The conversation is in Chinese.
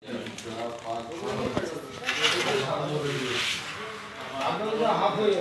啊，这个还可以。